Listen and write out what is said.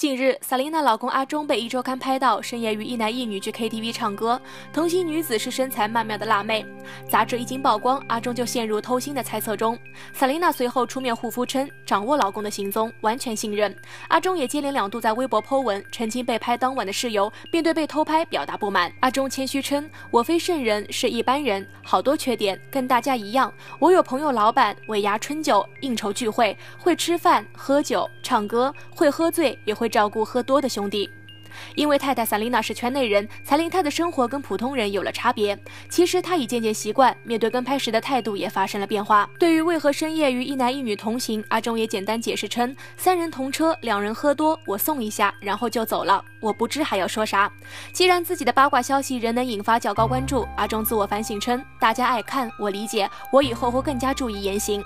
近日 ，Selina 老公阿忠被一周刊拍到深夜与一男一女去 KTV 唱歌，同行女子是身材曼妙的辣妹。杂志一经曝光，阿忠就陷入偷腥的猜测中。Selina 随后出面护肤称掌握老公的行踪，完全信任。阿忠也接连2度在微博 po 文澄清被拍当晚的事由，并对被偷拍表达不满。阿忠谦虚称：“我非圣人，是一般人，好多缺点，跟大家一样。我有朋友老板尾牙春酒应酬聚会，会吃饭、喝酒、唱歌，会喝醉也会。”照顾喝多的兄弟，因为太太 Selina 是圈内人，才令她的生活跟普通人有了差别。其实她已渐渐习惯，面对跟拍时的态度也发生了变化。对于为何深夜与一男一女同行，阿忠也简单解释称：3人同车，2人喝多，我送一下，然后就走了。我不知还要说啥。既然自己的八卦消息仍能引发较高关注，阿忠自我反省称：大家爱看，我理解，我以后会更加注意言行。